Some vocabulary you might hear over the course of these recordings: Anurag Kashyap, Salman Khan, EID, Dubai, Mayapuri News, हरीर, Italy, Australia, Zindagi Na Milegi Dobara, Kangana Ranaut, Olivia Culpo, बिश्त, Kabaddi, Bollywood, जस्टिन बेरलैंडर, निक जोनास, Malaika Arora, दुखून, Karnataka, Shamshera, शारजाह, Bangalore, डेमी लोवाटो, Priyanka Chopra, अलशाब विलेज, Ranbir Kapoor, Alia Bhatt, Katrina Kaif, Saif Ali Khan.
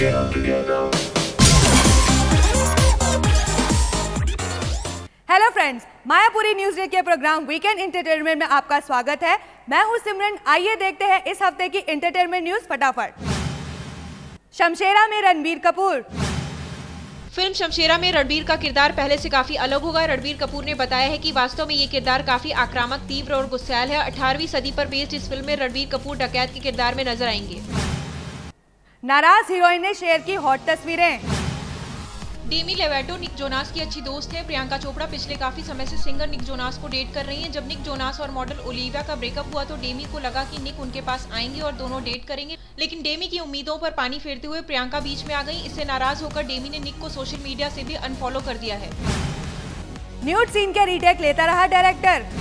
share together. Hello friends, Mayapuri news day के programme weekend entertainment में आपका स्वागत है। मैं हूं सिमरन। आइए देखते हैं इस हफ्ते की एंटरटेनमेंट न्यूज फटाफट। शमशेरा में रणबीर कपूर। फिल्म शमशेरा में रणबीर का किरदार पहले से काफी अलग होगा। रणबीर कपूर ने बताया है कि वास्तव में ये किरदार काफी आक्रामक, तीव्र और गुस्सैल है। 18वीं सदी पर बेस्ड इस फिल्म में रणबीर कपूर डकैत के किरदार में नजर आएंगे। नाराज हीरोइन ने शेयर की हॉट तस्वीरें। डेमी लोवाटो निक जोनास की अच्छी दोस्त है। प्रियंका चोपड़ा पिछले काफी समय से सिंगर निक जोनास को डेट कर रही हैं। जब निक जोनास और मॉडल ओलिविया का ब्रेकअप हुआ तो डेमी को लगा कि निक उनके पास आएंगे और दोनों डेट करेंगे, लेकिन डेमी की उम्मीदों पर पानी फेरते हुए प्रियंका बीच में आ गई। इससे नाराज होकर डेमी ने निक को सोशल मीडिया से भी अनफॉलो कर दिया है। न्यूड सीन का रीटेक लेता रहा डायरेक्टर।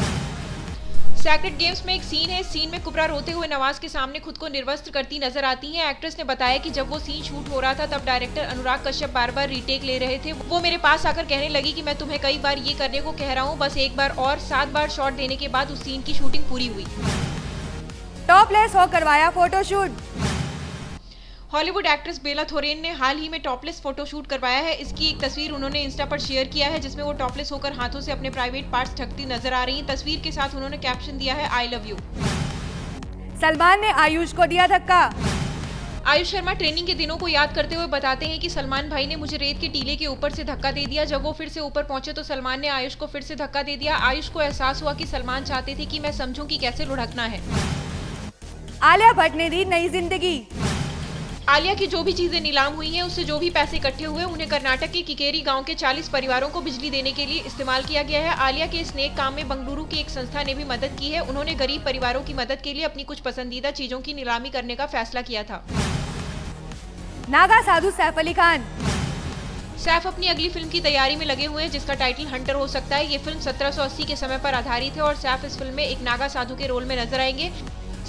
सैक्रेड गेम्स में एक सीन है। सीन में कुबरा रोते हुए नवाज के सामने खुद को निर्वस्त्र करती नजर आती हैं। एक्ट्रेस ने बताया कि जब वो सीन शूट हो रहा था तब डायरेक्टर अनुराग कश्यप बार बार रीटेक ले रहे थे। वो मेरे पास आकर कहने लगी कि मैं तुम्हें कई बार ये करने को कह रहा हूँ, बस एक बार और। 7 बार शॉट देने के बाद उस सीन की शूटिंग पूरी हुई। टॉपलेस हो करवाया photoshoot. Hollywood actress Bella Thorne ने हाल ही में टॉपलेस फोटोशूट करवाया है। इसकी एक तस्वीर उन्होंने इंस्टा पर शेयर किया है जिसमें वो टॉपलेस होकर हाथों से अपने प्राइवेट पार्ट्स ढकती नजर आ रही हैं। तस्वीर के साथ उन्होंने कैप्शन दिया है, आई लव यू। सलमान ने आयुष को दिया धक्का। आयुष शर्मा ट्रेनिंग के दिनों को याद करते हुए बताते हैं कि सलमान भाई ने मुझे रेत के टीले के ऊपर से धक्का दे दिया। जब वो फिर से ऊपर पहुंचे तो सलमान ने आयुष को फिर से धक्का दे दिया। आयुष को एहसास हुआ कि सलमान चाहते थे कि मैं समझूं कि कैसे लुढ़कना है। आलिया भट्ट ने दी नई जिंदगी। आलिया की जो भी चीजें नीलाम हुई हैं, उससे जो भी पैसे इकट्ठे हुए उन्हें कर्नाटक के किकेरी गांव के 40 परिवारों को बिजली देने के लिए इस्तेमाल किया गया है। आलिया के इस नेक काम में बंगलुरु की एक संस्था ने भी मदद की है। उन्होंने गरीब परिवारों की मदद के लिए अपनी कुछ पसंदीदा चीजों की नीलामी करने का फैसला किया था। नागा साधु सैफ अली खान। सैफ अपनी अगली फिल्म की तैयारी में लगे हुए हैं जिसका टाइटल हंटर हो सकता है। ये फिल्म 1780 के समय पर आधारित है और सैफ इस फिल्म में एक नागा साधु के रोल में नजर आएंगे।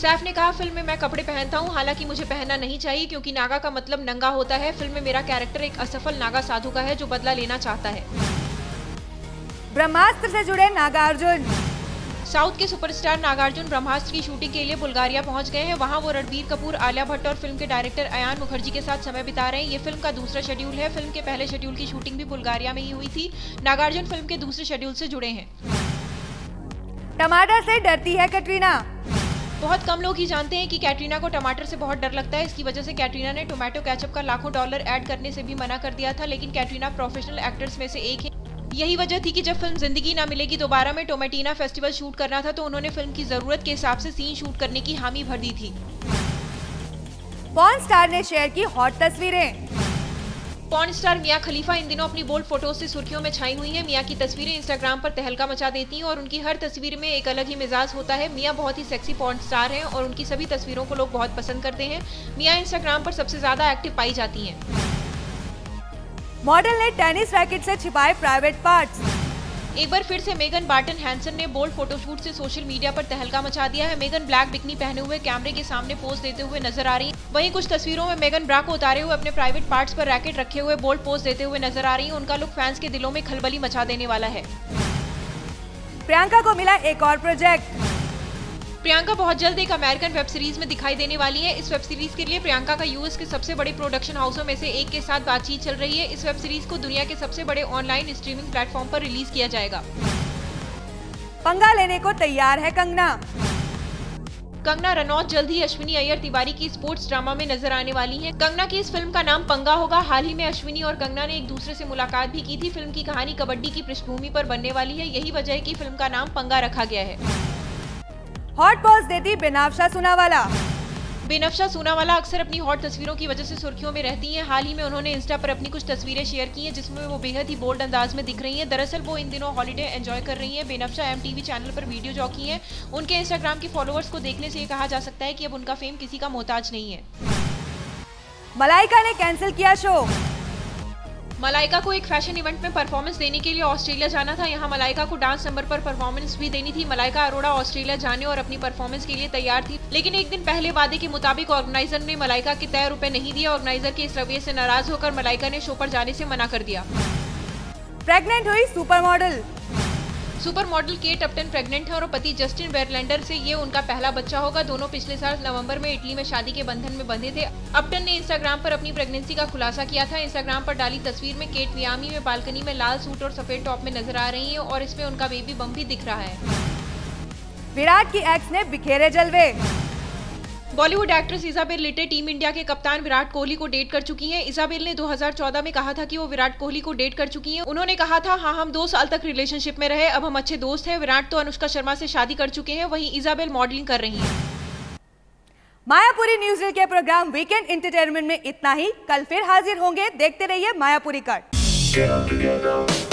सैफ ने कहा, फिल्म में मैं कपड़े पहनता हूं, हालांकि मुझे पहनना नहीं चाहिए क्योंकि नागा का मतलब नंगा होता है। फिल्म में मेरा कैरेक्टर एक असफल नागा साधु का है जो बदला लेना चाहता है। ब्रह्मास्त्र से जुड़े नागार्जुन। साउथ के सुपरस्टार नागार्जुन ब्रह्मास्त्र की शूटिंग के लिए बुल्गारिया पहुंच गए हैं। वहां वो रणबीर कपूर, आलिया भट्ट और फिल्म के डायरेक्टर अयान मुखर्जी के साथ समय बिता रहे हैं। ये फिल्म का दूसरा शेड्यूल है। फिल्म के पहले शेड्यूल की शूटिंग भी बुल्गारिया में ही हुई थी। नागार्जुन फिल्म के दूसरे शेड्यूल से जुड़े हैं। टमाटर से डरती है कैटरीना। बहुत कम लोग ही जानते हैं कि कैटरीना को टमाटर से बहुत डर लगता है। इसकी वजह से कैटरीना ने टोमेटो केचप का लाखों डॉलर ऐड करने से भी मना कर दिया था, लेकिन कैटरीना प्रोफेशनल एक्टर्स में से एक है। यही वजह थी कि जब फिल्म जिंदगी ना मिलेगी दोबारा में टोमेटीना फेस्टिवल शूट करना था तो उन्होंने फिल्म की जरूरत के हिसाब से सीन शूट करने की हामी भर दी थी। पॉर्न स्टार ने शेयर की हॉट तस्वीरें। पॉर्न स्टार मिया खलीफा इन दिनों अपनी बोल्ड फोटोज से सुर्खियों में छाई हुई हैं। मिया की तस्वीरें इंस्टाग्राम पर तहलका मचा देती हैं और उनकी हर तस्वीर में एक अलग ही मिजाज होता है। मिया बहुत ही सेक्सी पॉर्न स्टार हैं और उनकी सभी तस्वीरों को लोग बहुत पसंद करते हैं। मिया इंस्टाग्राम पर सबसे ज्यादा एक्टिव पाई जाती हैं। मॉडल ने टेनिस रैकेट से छिपाए प्राइवेट पार्ट्स। एक बार फिर से मेगन बार्टन हैंसन ने बोल्ड फोटोशूट से सोशल मीडिया पर तहलका मचा दिया है। मेगन ब्लैक बिकनी पहने हुए कैमरे के सामने पोज देते हुए नजर आ रही हैं। वहीं कुछ तस्वीरों में मेगन ब्रा को उतारे हुए अपने प्राइवेट पार्ट्स पर रैकेट रखे हुए बोल्ड पोज देते हुए नजर आ रही हैं। उनका लुक फैंस के दिलों में खलबली मचा देने वाला है। प्रियंका को मिला एक और प्रोजेक्ट। प्रियंका बहुत जल्द एक अमेरिकन वेब सीरीज में दिखाई देने वाली है। इस वेब सीरीज के लिए प्रियंका का यूएस के सबसे बड़े प्रोडक्शन हाउसों में से एक के साथ बातचीत चल रही है। इस वेब सीरीज को दुनिया के सबसे बड़े ऑनलाइन स्ट्रीमिंग प्लेटफॉर्म पर रिलीज किया जाएगा। पंगा लेने को तैयार है कंगना। कंगना रनौत जल्द ही अश्विनी अय्यर तिवारी की स्पोर्ट्स ड्रामा में नजर आने वाली हैं। कंगना की इस फिल्म का नाम पंगा होगा। हाल ही में अश्विनी और कंगना ने एक दूसरे से मुलाकात भी की थी। फिल्म की कहानी कबड्डी की पृष्ठभूमि पर बनने वाली है। यही वजह है कि फिल्म का नाम पंगा रखा गया है। हॉट पोस्ट देती बेनाफ्शा सोनावाला। बेनाफ्शा सोनावाला अक्सर अपनी हॉट तस्वीरों की वजह से सुर्खियों में रहती हैं। हाल ही में उन्होंने इंस्टा पर अपनी कुछ तस्वीरें शेयर की हैं जिसमें वो बेहद ही बोल्ड अंदाज में दिख रही हैं। दरअसल वो इन दिनों हॉलीडे एंजॉय कर रही हैं। बेनाफ्शा MTV चैनल पर वीडियो जॉकी हैं। उनके इंस्टाग्राम के फॉलोअर्स को देखने से ये कहा जा सकता है कि अब उनका फेम किसी का मोहताज नहीं है। मलाइका ने कैंसिल किया शो। मलाइका को एक फैशन इवेंट में परफॉर्मेंस देने के लिए ऑस्ट्रेलिया जाना था। यहाँ मलाइका को डांस नंबर पर परफॉर्मेंस भी देनी थी। मलाइका अरोड़ा ऑस्ट्रेलिया जाने और अपनी परफॉर्मेंस के लिए तैयार थी, लेकिन एक दिन पहले वादे के मुताबिक ऑर्गेनाइजर ने मलाइका के तय रुपए नहीं दिए। ऑर्गेनाइजर के इस रवैये से नाराज होकर मलाइका ने शो पर जाने से मना कर दिया। प्रेग्नेंट हुई super model. Super model Kate Upton pregnant है और पति जस्टिन बेरलैंडर से ये उनका पहला बच्चा होगा। दोनों पिछले साल नवंबर में इटली में शादी के बंधन में बंधे थे। अपटन ने इंस्टाग्राम पर अपनी प्रेगनेंसी का खुलासा किया था। इंस्टाग्राम पर डाली तस्वीर में केट मियामी में बालकनी में लाल सूट और सफेद टॉप में नजर आ रही है और इसमें उनका बेबी बम भी दिख रहा है। विराट की एक्स ने बिखेरे जलवे। Bollywood actress Isabelle Leite team India के कप्तान विराट कोहली को डेट कर चुकी हैं। इजाबेल ने 2014 में कहा था कि वो विराट कोहली को डेट कर चुकी हैं। उन्होंने कहा था, हाँ, हम 2 साल तक रिलेशनशिप में रहे, अब हम अच्छे दोस्त हैं। विराट तो अनुष्का शर्मा से शादी कर चुके हैं, वहीं इजाबेल मॉडलिंग कर रही है। मायापुरी न्यूज के प्रोग्राम वीकेंड एंटरटेनमेंट में इतना ही। कल फिर हाजिर होंगे। देखते रहिए मायापुरी कट।